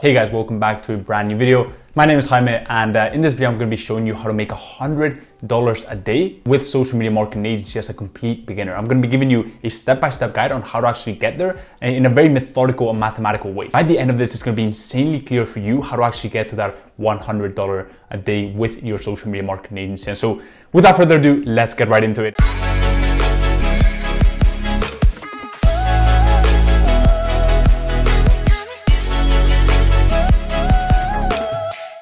Hey guys, welcome back to a brand new video. My name is Jaime, and in this video I'm going to be showing you how to make $100 a day with social media marketing agency as a complete beginner. I'm going to be giving you a step-by-step guide on how to actually get there in a very methodical and mathematical way. By the end of this, it's going to be insanely clear for you how to actually get to that $100 a day with your social media marketing agency. And so without further ado, let's get right into it.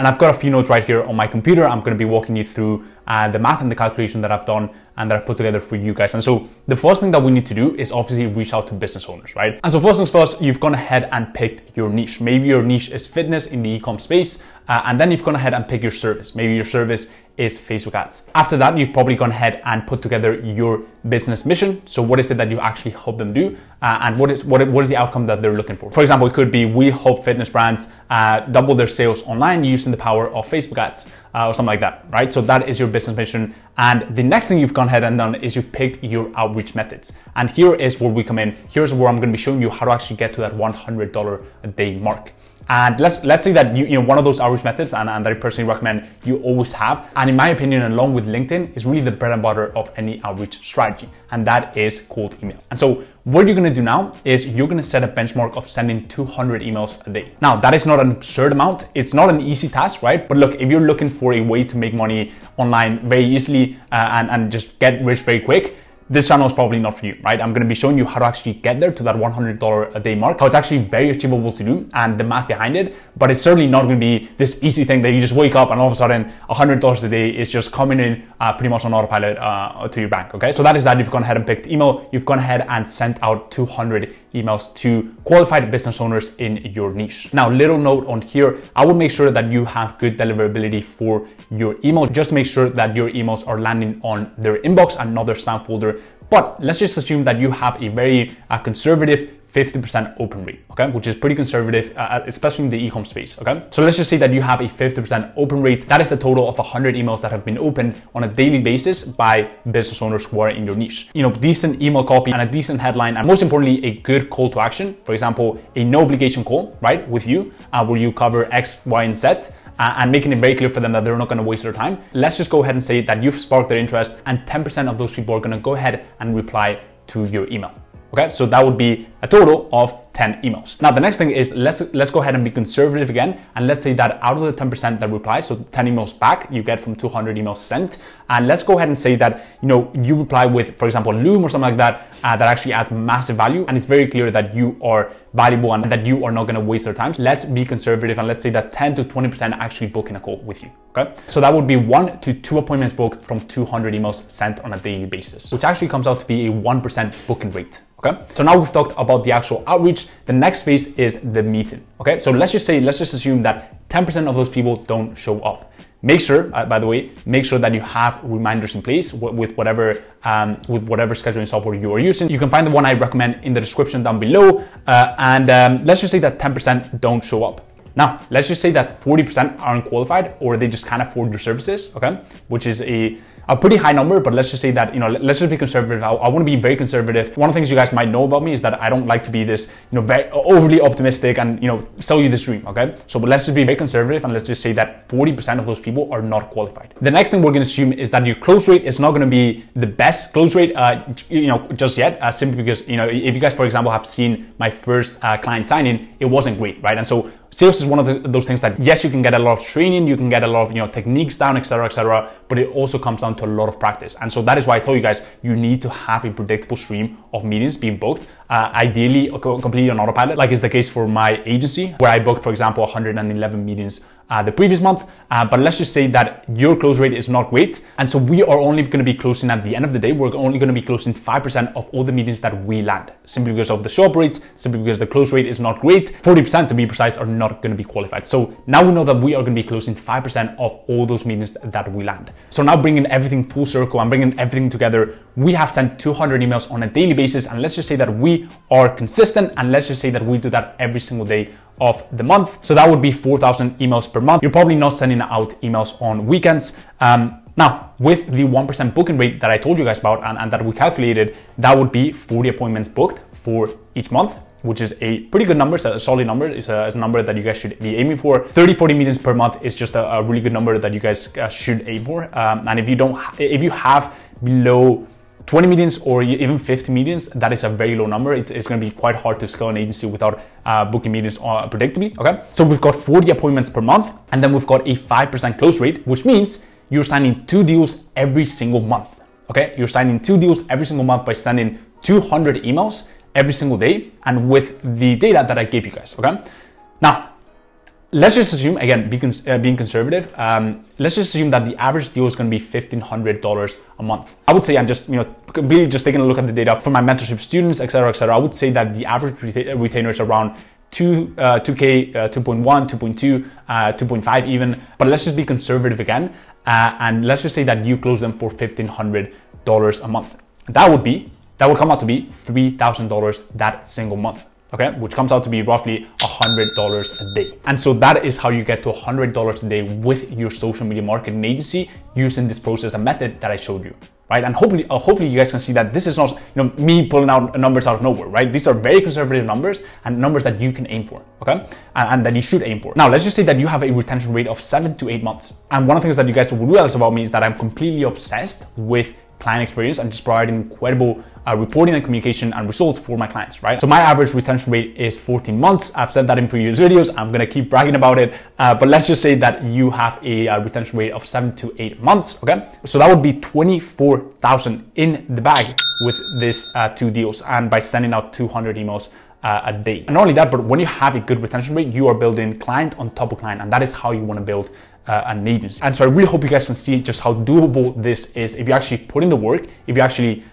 And I've got a few notes right here on my computer. I'm going to be walking you through the math and the calculation that I've done and that I've put together for you guys. And so the first thing that we need to do is obviously reach out to business owners, right? And so first things first, you've gone ahead and picked your niche. Maybe your niche is fitness in the e-com space, and then you've gone ahead and picked your service. Maybe your service is Facebook ads. After that, you've probably gone ahead and put together your business mission. So what is it that you actually help them do? And what is the outcome that they're looking for? For example, it could be we help fitness brands double their sales online using the power of Facebook ads or something like that, right? So that is your business mission. And the next thing you've gone ahead and done is you picked your outreach methods. And here is where we come in. Here's where I'm going to be showing you how to actually get to that $100 a day mark. And let's say that you know one of those outreach methods, and that I personally recommend you always have, and in my opinion, along with LinkedIn, is really the bread and butter of any outreach strategy, and that is cold email. And so what you're gonna do now is you're gonna set a benchmark of sending 200 emails a day. Now, that is not an absurd amount. It's not an easy task, right? But look, if you're looking for a way to make money online very easily and just get rich very quick, this channel is probably not for you, right? I'm going to be showing you how to actually get there to that $100 a day mark, how it's actually very achievable to do and the math behind it, but it's certainly not going to be this easy thing that you just wake up and all of a sudden $100 a day is just coming in pretty much on autopilot to your bank, okay? So that is that. You've gone ahead and picked email. You've gone ahead and sent out 200 emails to qualified business owners in your niche. Now, little note on here, I would make sure that you have good deliverability for your email. Just make sure that your emails are landing on their inbox and not their spam folder. But let's just assume that you have a very conservative 50% open rate, okay? Which is pretty conservative, especially in the e-com space, okay? So let's just say that you have a 50% open rate. That is a total of 100 emails that have been opened on a daily basis by business owners who are in your niche. You know, decent email copy and a decent headline, and most importantly, a good call to action. For example, a no obligation call, right? With you, where you cover X, Y, and Z, and making it very clear for them that they're not going to waste their time. Let's just go ahead and say that you've sparked their interest, and 10% of those people are going to go ahead and reply to your email. Okay, so that would be a total of 10 emails. Now, the next thing is let's go ahead and be conservative again. And let's say that out of the 10% that reply, so 10 emails back, you get from 200 emails sent. And let's go ahead and say that, you know, you reply with, for example, Loom or something like that, that actually adds massive value. And it's very clear that you are valuable and that you are not going to waste their time. Let's be conservative. And let's say that 10 to 20% actually book in a call with you. Okay, so that would be 1 to 2 appointments booked from 200 emails sent on a daily basis, which actually comes out to be a 1% booking rate. Okay, so now we've talked about the actual outreach. The next phase is the meeting. Okay, so let's just assume that 10% of those people don't show up. Make sure, by the way, make sure that you have reminders in place with whatever scheduling software you are using. You can find the one I recommend in the description down below. Let's just say that 10% don't show up. Now, let's just say that 40% aren't qualified, or they just can't afford your services, okay? Which is a pretty high number, but let's just say that, you know, let's just be conservative. I want to be very conservative. One of the things you guys might know about me is that I don't like to be this, you know, very overly optimistic and, you know, sell you this dream, okay? So but let's just be very conservative, and let's just say that 40% of those people are not qualified. The next thing we're going to assume is that your close rate is not going to be the best close rate, you know, just yet, simply because, you know, if you guys, for example, have seen my first client sign-in, it wasn't great, right? And so sales is one of those things that, yes, you can get a lot of training, you can get a lot of, you know, techniques down, et cetera, but it also comes down to a lot of practice. And so that is why I told you guys, you need to have a predictable stream of meetings being booked, ideally completely on autopilot, like is the case for my agency, where I booked, for example, 111 meetings the previous month. But let's just say that your close rate is not great. And so we are only going to be closing, at the end of the day, we're only going to be closing 5% of all the meetings that we land, simply because of the show-up rates, simply because the close rate is not great. 40%, to be precise, are not going to be qualified. So now we know that we are going to be closing 5% of all those meetings that we land. So now bringing everything full circle and bringing everything together, we have sent 200 emails on a daily basis. And let's just say that we are consistent, and let's just say that we do that every single day of the month. So that would be 4,000 emails per month. You're probably not sending out emails on weekends. Now, with the 1% booking rate that I told you guys about and that we calculated, that would be 40 appointments booked for each month. which is a pretty good number, so a solid number. It's a number that you guys should be aiming for. 30-40 meetings per month is just a really good number that you guys should aim for. And if you have below 20 meetings or even 50 meetings, that is a very low number. It's going to be quite hard to scale an agency without booking meetings predictably, okay? So we've got 40 appointments per month, and then we've got a 5% close rate, which means you're signing 2 deals every single month, okay? You're signing 2 deals every single month by sending 200 emails every single day and with the data that I gave you guys, okay? Now, let's just assume, again, being conservative, let's just assume that the average deal is going to be $1,500 a month. I would say I'm just, completely just taking a look at the data from my mentorship students, etc., etc. I would say that the average retainer is around 2K, 2.1, 2.2, 2.5 even. But let's just be conservative again, and let's just say that you close them for $1,500 a month. That would come out to be $3,000 that single month, okay? Which comes out to be roughly $100 a day. And so that is how you get to $100 a day with your social media marketing agency using this process and method that I showed you, right? And hopefully you guys can see that this is not me pulling out numbers out of nowhere, right? These are very conservative numbers and numbers that you can aim for, okay? And that you should aim for. Now, let's just say that you have a retention rate of 7 to 8 months. And one of the things that you guys will realize about me is that I'm completely obsessed with client experience and just providing incredible reporting and communication and results for my clients, right? So my average retention rate is 14 months. I've said that in previous videos. I'm gonna keep bragging about it, but let's just say that you have a retention rate of 7 to 8 months, okay? So that would be $24,000 in the bag with this 2 deals and by sending out 200 emails a day. And not only that, but when you have a good retention rate, you are building client on top of client, and that is how you wanna build an agency. And so I really hope you guys can see just how doable this is if you actually put in the work, if you actually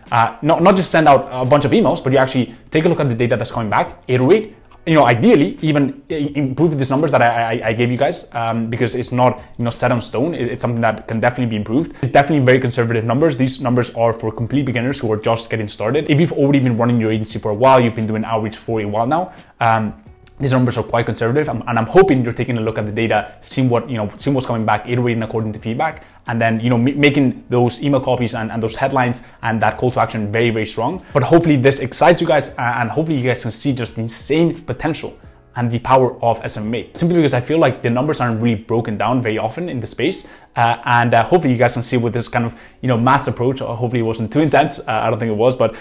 not just send out a bunch of emails, but you actually take a look at the data that's coming back, iterate, ideally even improve these numbers that I gave you guys, because it's not set on stone. It's something that can definitely be improved. It's definitely very conservative numbers. These numbers are for complete beginners who are just getting started. If you've already been running your agency for a while, you've been doing outreach for a while now, these numbers are quite conservative, and I'm hoping you're taking a look at the data, seeing what seeing what's coming back, iterating according to feedback, and then making those email copies and those headlines and that call to action very, very strong. But hopefully this excites you guys, and hopefully you guys can see just the insane potential and the power of SMMA. Simply because I feel like the numbers aren't really broken down very often in the space, and hopefully you guys can see with this kind of math approach. Hopefully it wasn't too intense. I don't think it was, but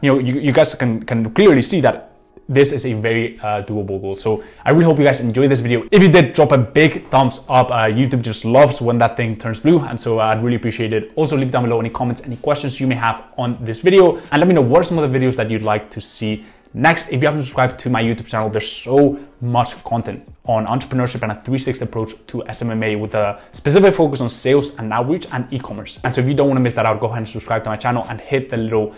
you guys can clearly see that this is a very doable goal. So I really hope you guys enjoyed this video. If you did, drop a big thumbs up. YouTube just loves when that thing turns blue. And so I'd really appreciate it. Also leave down below any comments, any questions you may have on this video. And let me know what are some of the videos that you'd like to see next. If you haven't subscribed to my YouTube channel, there's so much content on entrepreneurship and a 360 approach to SMMA with a specific focus on sales and outreach and e-commerce. And so if you don't want to miss that out, go ahead and subscribe to my channel and hit the little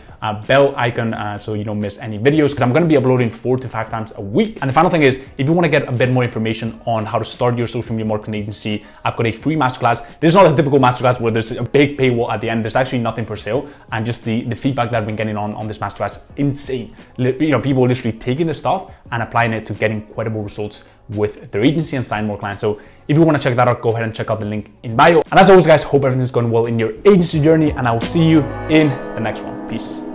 bell icon so you don't miss any videos, because I'm going to be uploading 4 to 5 times a week. And the final thing is, if you want to get a bit more information on how to start your social media marketing agency, I've got a free masterclass. There's not a typical masterclass where there's a big paywall at the end. There's actually nothing for sale, and just the feedback that I've been getting on this masterclass, insane. People literally taking this stuff and applying it to get incredible results with their agency and sign more clients. So if you want to check that out, go ahead and check out the link in bio. And as always, guys, hope everything's going well in your agency journey, and I will see you in the next one. Peace.